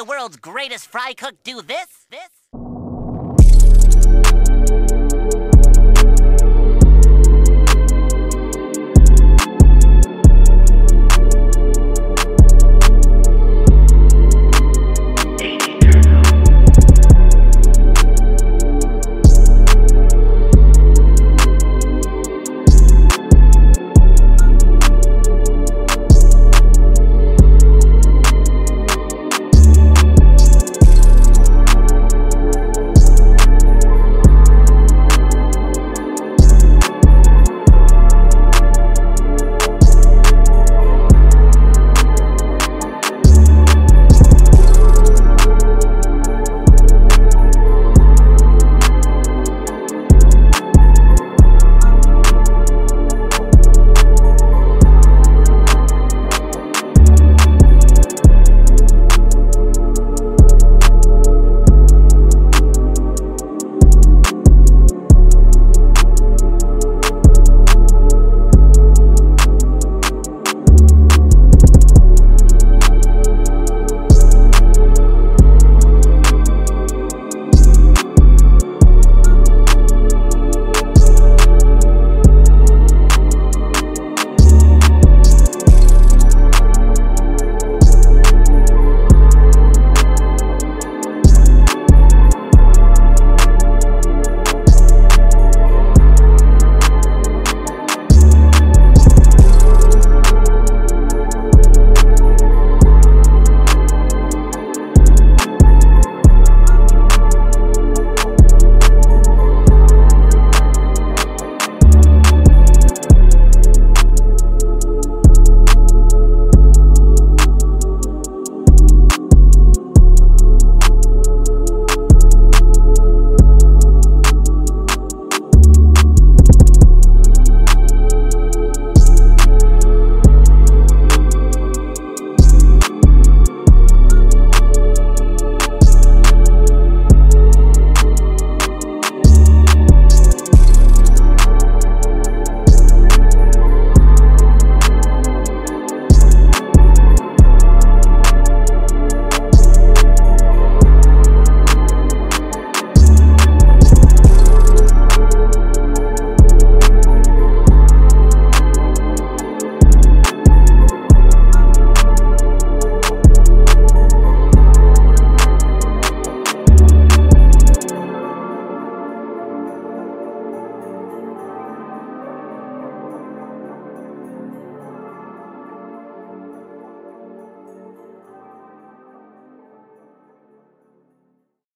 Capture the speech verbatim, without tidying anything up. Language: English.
the world's greatest fry cook do this? This?